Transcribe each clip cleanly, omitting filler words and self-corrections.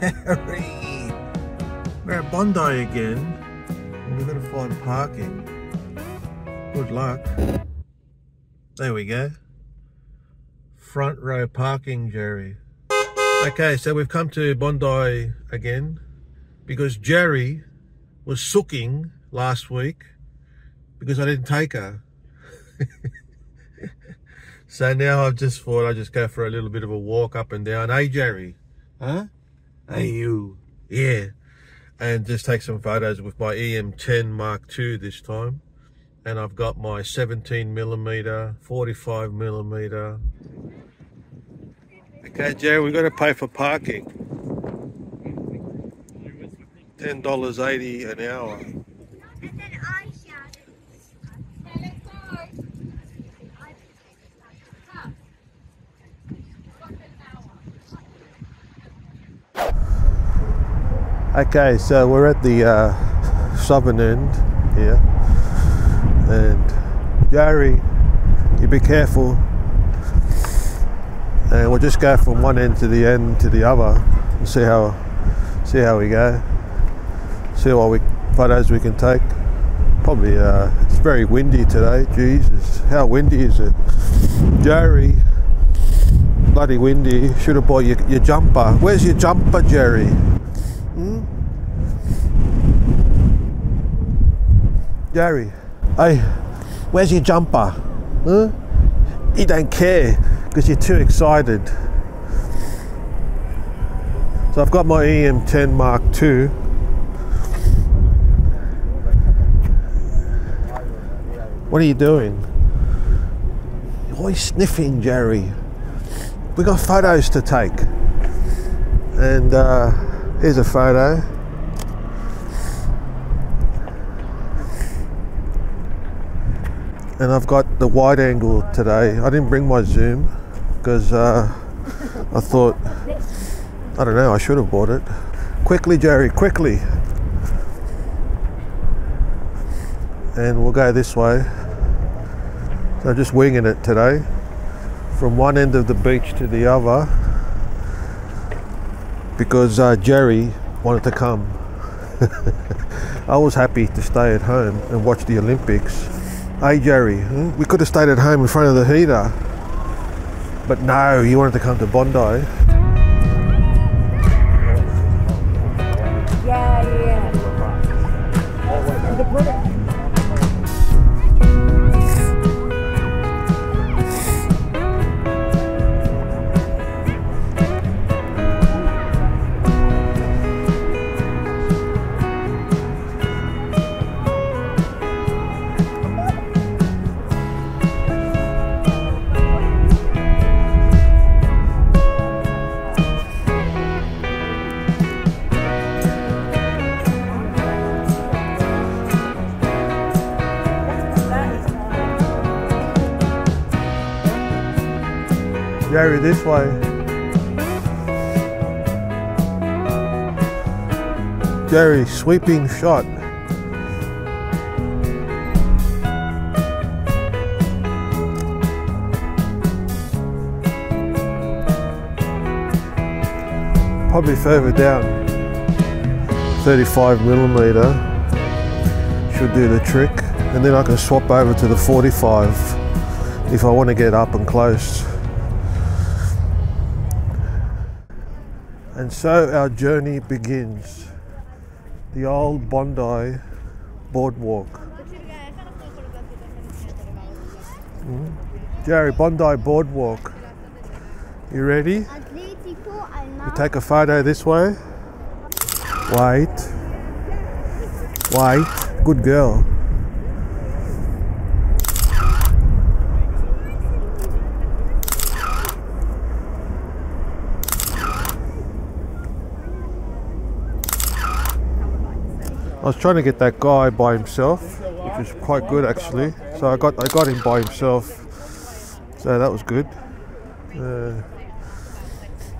Mary! We're at Bondi again, and we're going to find parking. Good luck. There we go. Front row parking, Jerry. Okay, so we've come to Bondi again because Jerry was sooking last week because I didn't take her. So now I've just thought I'd just go for a little bit of a walk up and down. Hey, Jerry. Huh? Hey, you. Yeah. And just take some photos with my EM10 Mark II this time. And I've got my 17mm, 45mm. Okay, Jerry, we've got to pay for parking. $10.80 an hour. And then I shouted, "Let go!" Okay, so we're at the southern end here, and Jerry, you be careful, and we'll just go from one end to the other and see how we go, see what photos we can take. Probably it's very windy today. Jesus, how windy is it, Jerry? Bloody windy. Should have bought your jumper. Where's your jumper, Jerry? Jerry, hey, where's your jumper? Huh? You don't care because you're too excited. So I've got my EM10 Mark II. What are you doing? You're always sniffing, Jerry. We got photos to take. And here's a photo. And I've got the wide angle today. I didn't bring my zoom because I thought, I don't know, I should have bought it. Quickly, Jerry, quickly. And we'll go this way. So I'm just winging it today. From one end of the beach to the other. Because Jerry wanted to come. I was happy to stay at home and watch the Olympics. Hey Jerry, we could have stayed at home in front of the heater, but no, you wanted to come to Bondi. Jerry, this way. Jerry, sweeping shot. Probably further down. 35mm should do the trick. And then I can swap over to the 45 if I want to get up and close. And so our journey begins. The old Bondi boardwalk. Jerry, Bondi boardwalk. You ready? You take a photo this way. Wait. Wait. Good girl. I was trying to get that guy by himself, which is quite good actually. So I got him by himself, so that was good.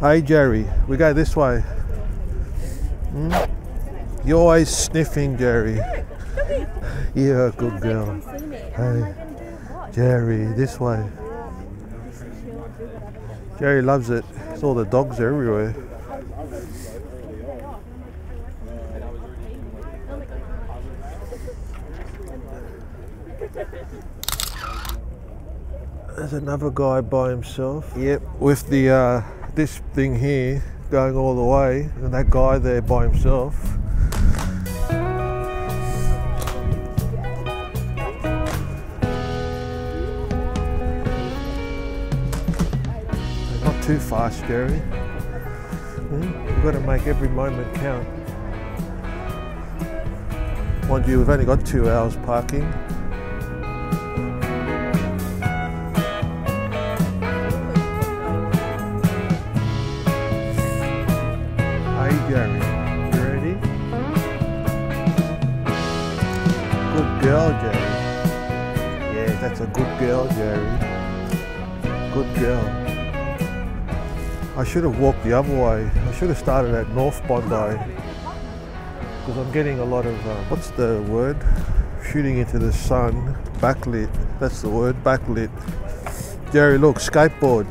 Hey Jerry, we go this way. You're always sniffing, Jerry. You're a good girl. Hey, Jerry, this way. Jerry loves it. It's all the dogs everywhere. There's another guy by himself. Yep, with the this thing here going all the way, and that guy there by himself. Not too fast, Jerry. You've got to make every moment count. Mind you, we've only got 2 hours parking. Girl, Jerry. Yeah, that's a good girl, Jerry. Good girl. I should have walked the other way. I should have started at North Bondi, because I'm getting a lot of what's the word? Shooting into the sun, backlit. That's the word, backlit. Jerry, look, skateboard.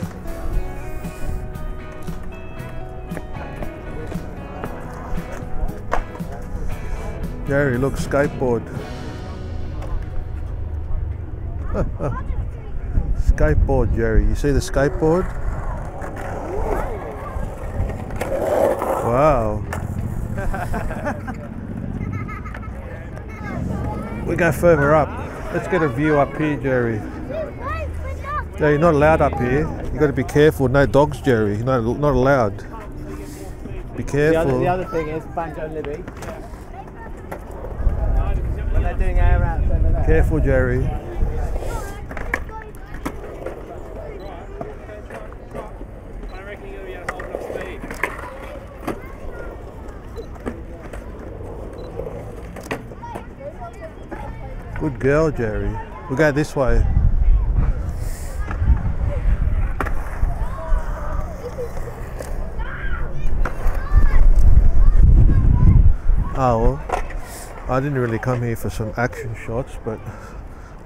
Jerry, look, skateboard. Skateboard, Jerry. You see the skateboard? Wow. We go further up. Let's get a view up here, Jerry. No, you're not allowed up here. You got to be careful. No dogs, Jerry. You're not allowed. Be careful. The other thing is banjo Libby. When they're doing air routes over there. Careful, Jerry. Good girl, Jerry. We'll go this way. Oh, well, I didn't really come here for some action shots, but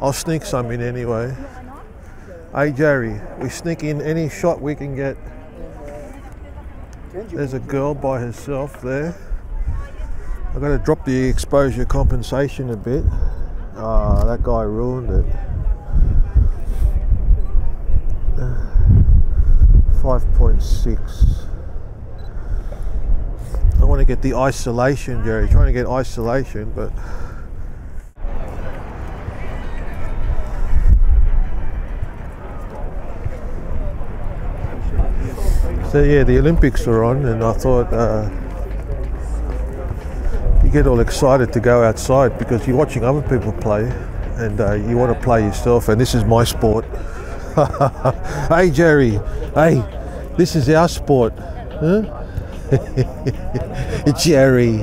I'll sneak some in anyway. Hey, Jerry, we sneak in any shot we can get. There's a girl by herself there. I've got to drop the exposure compensation a bit. Ah, oh, that guy ruined it. 5.6. I want to get the isolation, Jerry. Trying to get isolation, but so yeah, the Olympics are on, and I thought. Get all excited to go outside because you're watching other people play and you want to play yourself, and this is my sport. Hey Jerry, hey, this is our sport, huh? Jerry,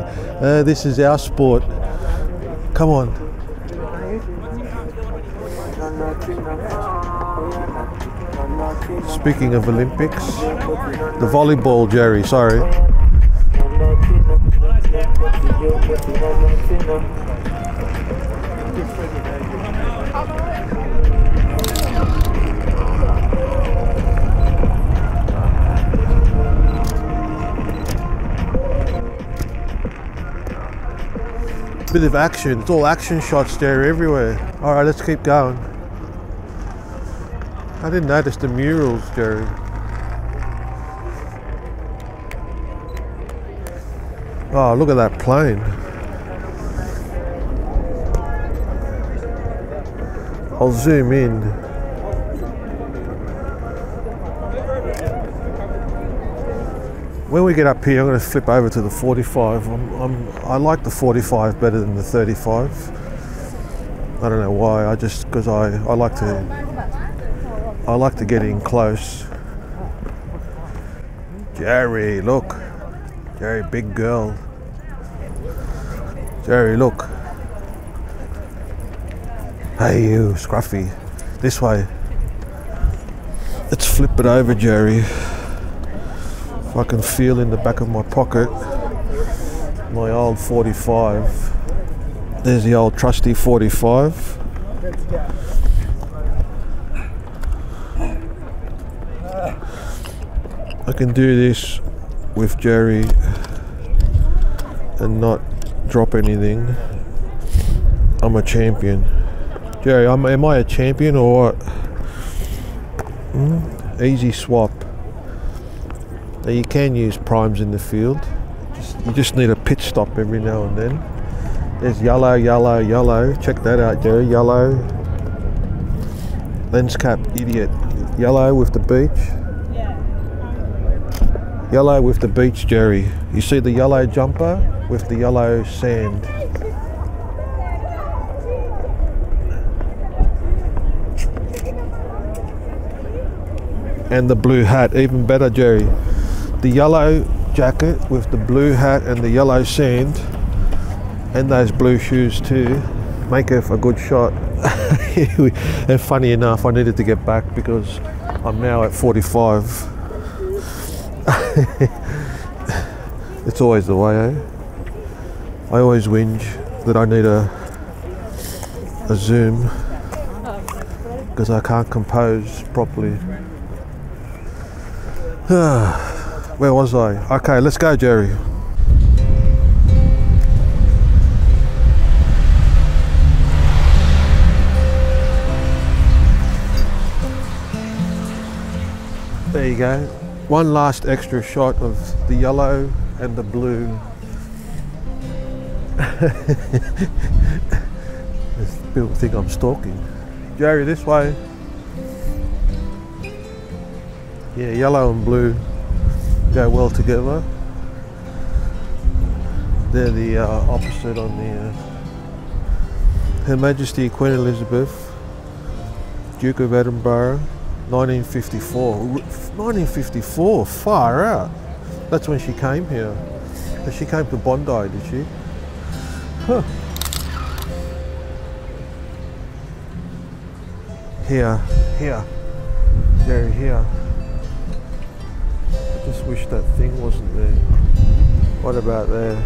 this is our sport, come on. Speaking of Olympics, the volleyball, Jerry, sorry. Bit of action, it's all action shots there everywhere. Alright, let's keep going. I didn't notice the murals, Jerry. Oh, look at that plane. I'll zoom in. When we get up here, I'm going to flip over to the 45. I like the 45 better than the 35. I don't know why. I just because I like to get in close. Jerry, look. Jerry, big girl. Jerry, look. Hey you, Scruffy. This way. Let's flip it over, Jerry. If I can feel in the back of my pocket, my old 45. There's the old trusty 45. I can do this with Jerry and not drop anything. I'm a champion. Jerry, am I a champion or what? Easy swap. Now you can use primes in the field. You just need a pit stop every now and then. There's yellow, yellow, yellow. Check that out, Jerry. Yellow. Lens cap, idiot. Yellow with the beach. Yellow with the beach, Jerry. You see the yellow jumper with the yellow sand. And the blue hat, even better, Jerry. The yellow jacket with the blue hat and the yellow sand and those blue shoes too make it a good shot. And funny enough, I needed to get back because I'm now at 45. It's always the way, eh? I always whinge that I need a zoom because I can't compose properly. Where was I? Okay, let's go, Jerry. There you go. One last extra shot of the yellow and the blue. People think I'm stalking. Jerry, this way. Yeah, yellow and blue go well together. They're the opposite on the Her Majesty Queen Elizabeth, Duke of Edinburgh, 1954. 1954, far out. That's when she came here. She came to Bondi, did she? Huh. Here, Jerry, here. Just wish that thing wasn't there. What about there?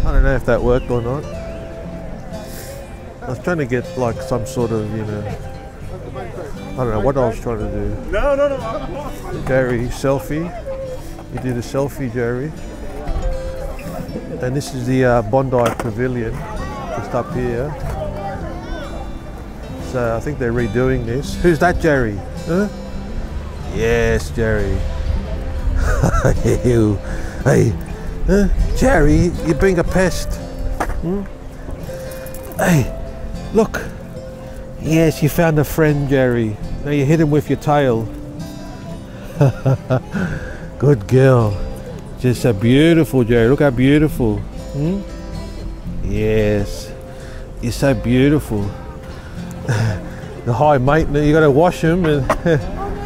I don't know if that worked or not. I was trying to get like some sort of, you know, I don't know what I was trying to do. No. Jerry, selfie. You did a selfie, Jerry. And this is the Bondi Pavilion, just up here. I think they're redoing this. Who's that, Jerry? Huh? Yes, Jerry. Hey, Jerry, you're being a pest. Hmm? Hey, look. Yes, you found a friend, Jerry. Now you hit him with your tail. Good girl. Just a beautiful, Jerry. Look how beautiful. Hmm? Yes, you're so beautiful. The high maintenance, you got to wash them. And oh no,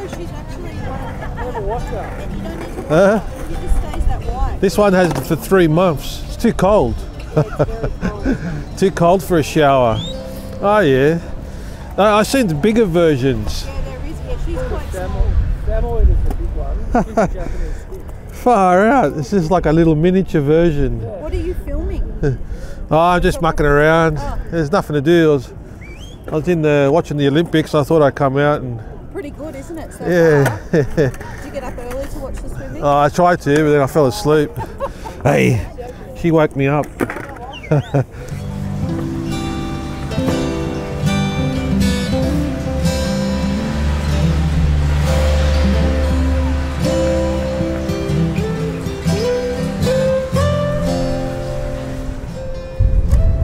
she's actually never washed her. You don't need to wash her. She just stays that white. This one has for 3 months. It's too cold. Yeah, it's very cold. Too cold for a shower. Oh yeah. I've seen the bigger versions. Yeah, there is. Yeah, she's quite small. Samoyed is the big one. She's a Japanese kid. Far out. This is like a little miniature version. Yeah. What are you filming? Oh, I'm just mucking around. Oh. There's nothing to do. I was in the watching the Olympics. I thought I'd come out and. Pretty good, isn't it? So yeah. Did you get up early to watch the swimming? Oh, I tried to, but then I fell asleep. Hey, she woke me up.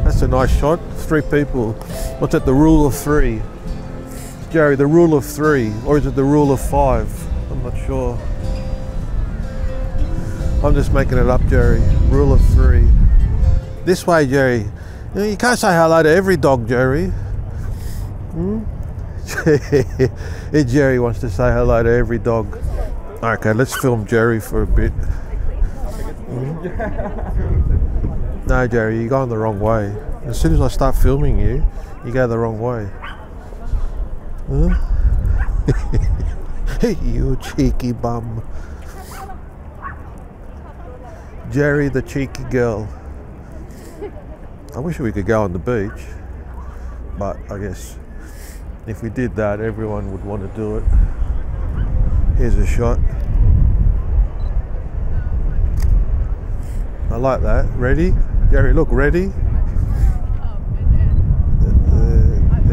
That's a nice shot. 3 people. What's it, the rule of 3? Jerry, the rule of 3, or is it the rule of 5? I'm not sure. I'm just making it up, Jerry. Rule of 3. This way, Jerry. You can't say hello to every dog, Jerry. Hmm? Jerry wants to say hello to every dog. Okay, let's film Jerry for a bit. Hmm? No, Jerry, you're going the wrong way. As soon as I start filming you, you go the wrong way. Huh? You cheeky bum. Jerry the cheeky girl. I wish we could go on the beach, but I guess if we did that, everyone would want to do it. Here's a shot. I like that. Ready? Jerry, look, ready?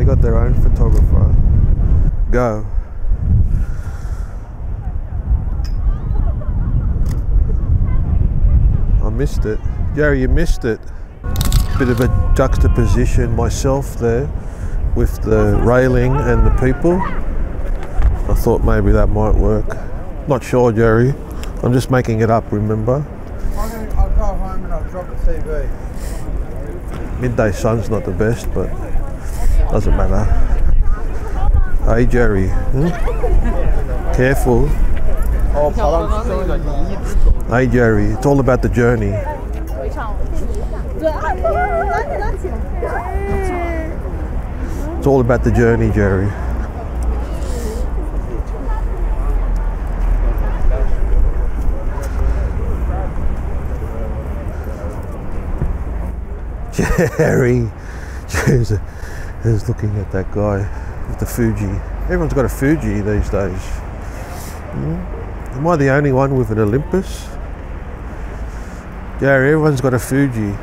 They got their own photographer. Go. I missed it. Gary, you missed it. Bit of a juxtaposition myself there with the railing and the people. I thought maybe that might work. Not sure, Jerry. I'm just making it up, remember? I'll go home and I'll drop the TV. Midday sun's not the best, but doesn't matter. Hey, Jerry. Hmm? Careful. Hey, Jerry. It's all about the journey. It's all about the journey, Jerry. Jerry, Jerry's looking at that guy with the Fuji. Everyone's got a Fuji these days. Am I the only one with an Olympus? Jerry, everyone's got a Fuji.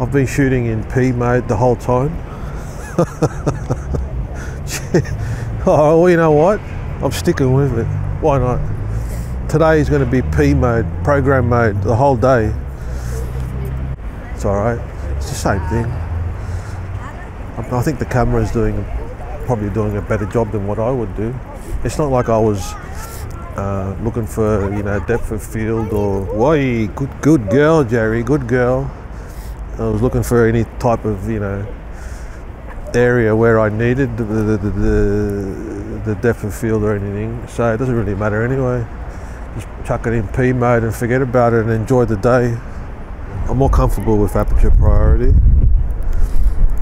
I've been shooting in P mode the whole time. Oh, well, you know what? I'm sticking with it. Why not? Today is going to be P mode, program mode, the whole day. It's alright, it's the same thing. I think the camera is probably doing a better job than what I would do. It's not like I was looking for, you know, depth of field or, why, good girl, Jerry, good girl. I was looking for any type of, you know, area where I needed the depth of field or anything. So it doesn't really matter anyway. Just chuck it in P mode and forget about it and enjoy the day. I'm more comfortable with aperture priority,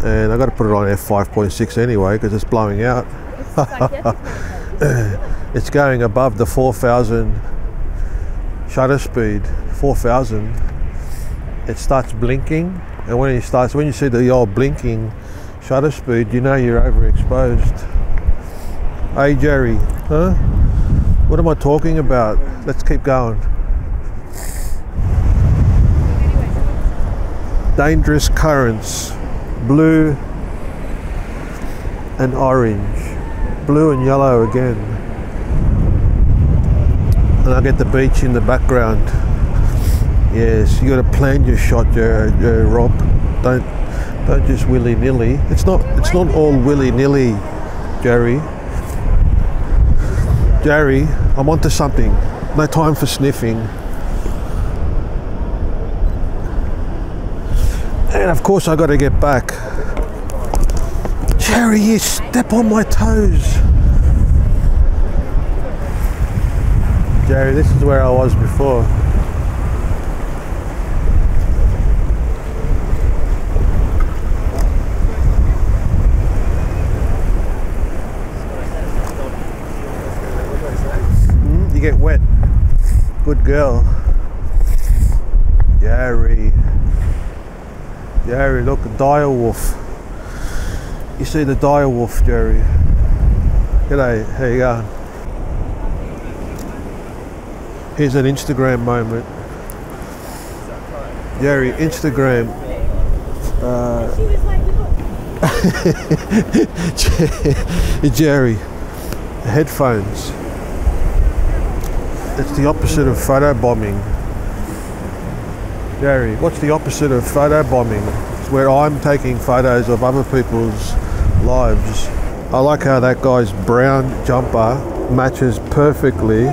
and I got to put it on f5.6 anyway because it's blowing out. It's going above the 4,000 shutter speed. 4,000. It starts blinking, and when it starts, when you see the old blinking shutter speed, you know you're overexposed. Hey Jerry, huh? What am I talking about? Let's keep going. Dangerous currents, blue and orange, blue and yellow again. And I get the beach in the background. Yes, you gotta plan your shot, Rob. Don't just willy-nilly. It's not all willy-nilly, Jerry. Jerry, I'm onto something. No time for sniffing. And of course I got to get back. Jerry, you step on my toes. Jerry, this is where I was before. You get wet. Good girl. Jerry. Jerry, look, a dire wolf. You see the dire wolf, Jerry. G'day, how you going? Here's an Instagram moment. Jerry, Instagram. Jerry, headphones. It's the opposite of photo bombing. Jerry, what's the opposite of photo bombing? It's where I'm taking photos of other people's lives. I like how that guy's brown jumper matches perfectly.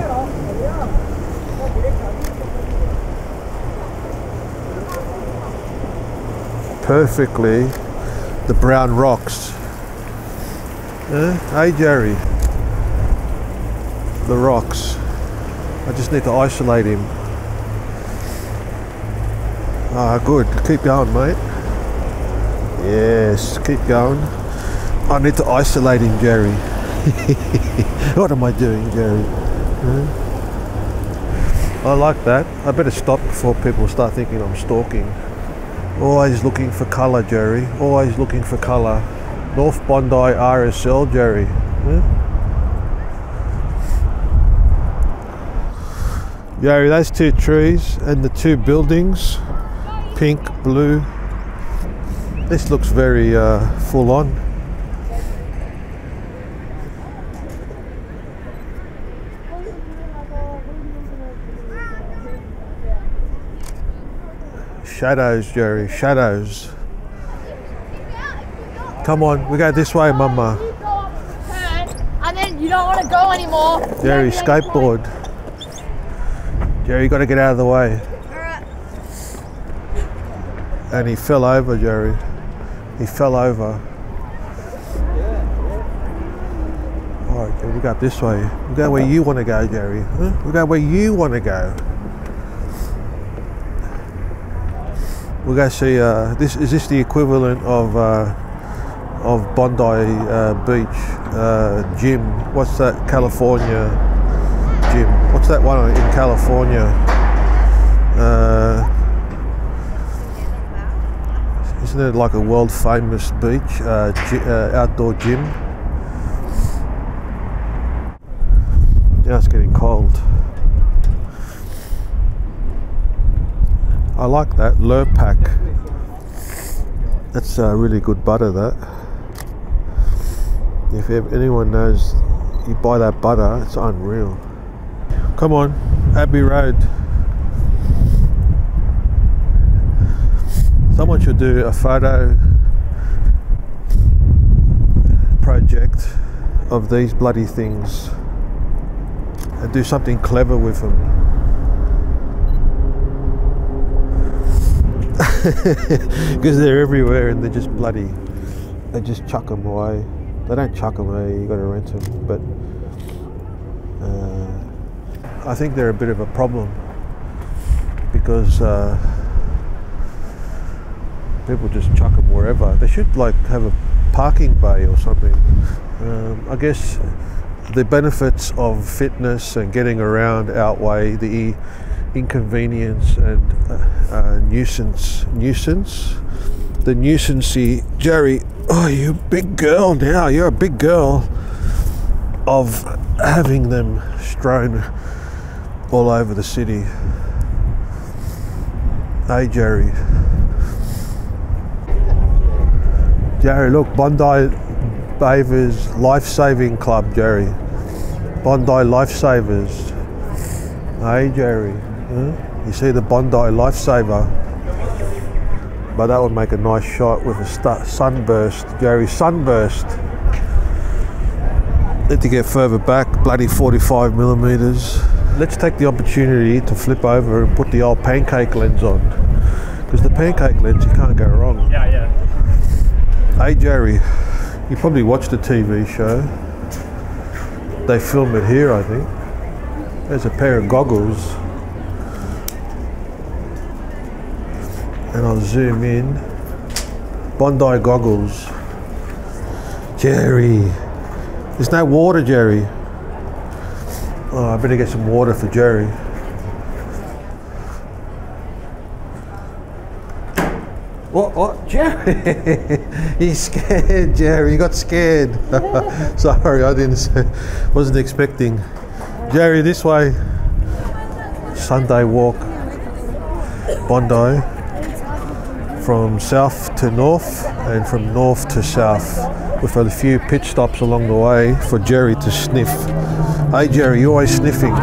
Perfectly the brown rocks. Hey Jerry, the rocks. I just need to isolate him. Ah, good. Keep going, mate. Yes, keep going. I need to isolate him, Jerry. What am I doing, Jerry? I like that. I better stop before people start thinking I'm stalking. Always looking for colour, Jerry. Always looking for colour. North Bondi RSL, Jerry. Yeah? Jerry, those two trees and the two buildings. Pink, blue, This looks very full on. Shadows, Jerry, shadows. Come on, we go this way, Mama. And then you don't want to go anymore. Jerry, skateboard. Jerry, you got to get out of the way. And he fell over, Jerry. He fell over. All right, Jerry, we go up this way. We go where you want to go, Jerry. Huh? We go where you want to go. We'll go see. Is this the equivalent of Bondi Beach gym? What's that California gym? What's that one in California? Isn't it like a world famous beach, outdoor gym? Now it's getting cold. I like that, Lurpak. That's a really good butter, that. If anyone knows, you buy that butter, it's unreal. Come on, Abbey Road. Someone should do a photo project of these bloody things and do something clever with them. Because they're everywhere and they're just bloody. They just chuck them away. They don't chuck them away, you got to rent them. But I think they're a bit of a problem because people just chuck them wherever. They should like have a parking bay or something. I guess the benefits of fitness and getting around outweigh the inconvenience and nuisance. The nuisancy, Jerry. Oh, you big girl now. You're a big girl. Of having them strewn all over the city. Hey, Jerry. Jerry, look, Bondi Bavers Life Saving Club, Jerry. Bondi Lifesavers. Hey, Jerry. You see the Bondi Lifesaver? But that would make a nice shot with a sunburst, Jerry. Sunburst. Need to get further back, bloody 45 millimeters. Let's take the opportunity to flip over and put the old pancake lens on. Because the pancake lens, you can't go wrong. Yeah, yeah. Hey Jerry, you probably watched the TV show. They film it here, I think. There's a pair of goggles. And I'll zoom in. Bondi goggles. Jerry. There's no water, Jerry. Oh, I better get some water for Jerry. What, Jerry? He's scared, Jerry. He got scared. Sorry, I didn't. Wasn't expecting. Jerry, this way. Sunday walk. Bondi. From south to north and from north to south, with a few pit stops along the way for Jerry to sniff. Hey, Jerry, you're always sniffing.